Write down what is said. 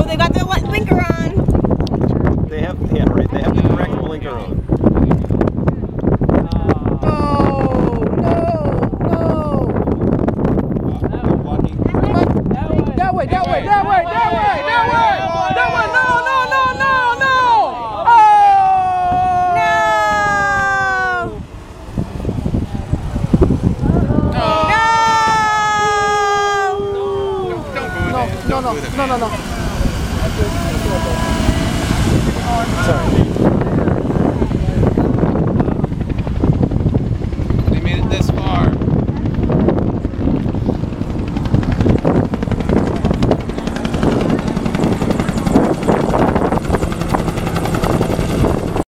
Oh, they got their blinker on. They have, yeah, right. They have the correct blinker on. No, no, no, no.